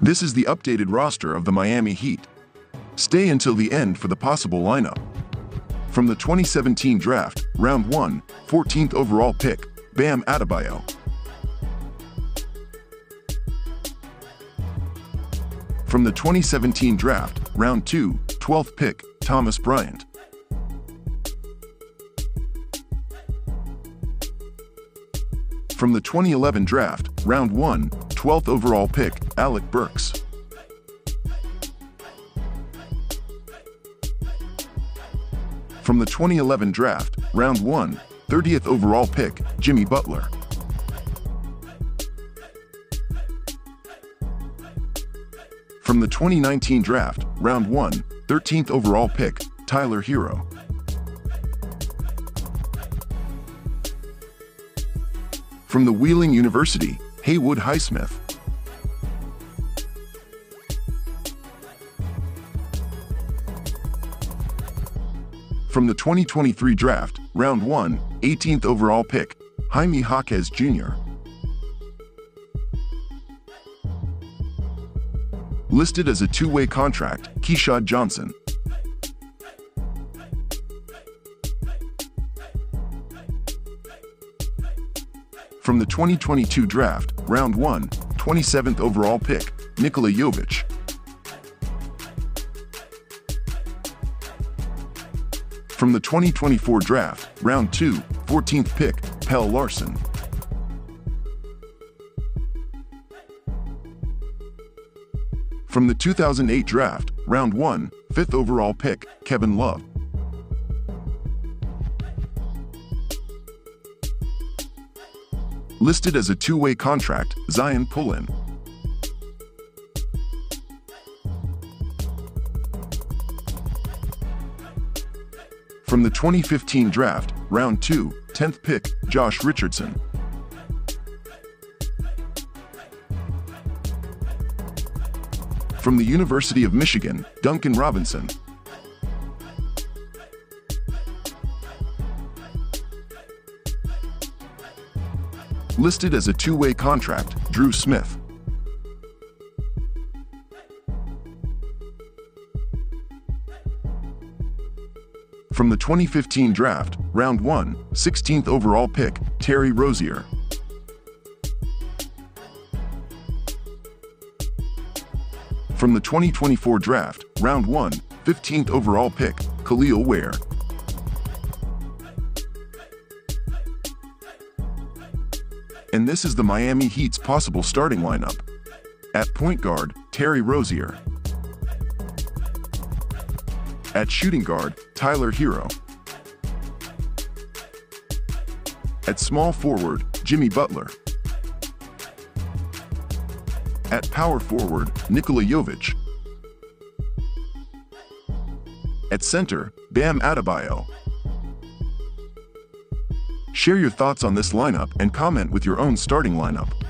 This is the updated roster of the Miami Heat. Stay until the end for the possible lineup. From the 2017 draft, round 1, 14th overall pick, Bam Adebayo. From the 2017 draft, round 2, 12th pick, Thomas Bryant. From the 2011 draft, round 1, 12th overall pick, Alec Burks. From the 2011 draft, round 1, 30th overall pick, Jimmy Butler. From the 2019 draft, round 1, 13th overall pick, Tyler Herro. From the Wheeling University, Haywood Highsmith. From the 2023 draft, round 1, 18th overall pick, Jaime Jaquez Jr. Listed as a two-way contract, Keshad Johnson. From the 2022 draft, round 1, 27th overall pick, Nikola Jovic. From the 2024 draft, round 2, 14th pick, Pelle Larsson. From the 2008 draft, round 1, 5th overall pick, Kevin Love. Listed as a two-way contract, Zyon Pullin. From the 2015 draft, round 2, 10th pick, Josh Richardson. From the University of Michigan, Duncan Robinson. Listed as a two-way contract, Dru Smith. From the 2015 draft, round 1, 16th overall pick, Terry Rozier. From the 2024 draft, round 1, 15th overall pick, Kel'el Ware. And this is the Miami Heat's possible starting lineup. At point guard, Terry Rozier. At shooting guard, Tyler Herro. At small forward, Jimmy Butler. At power forward, Nikola Jovic. At center, Bam Adebayo. Share your thoughts on this lineup and comment with your own starting lineup.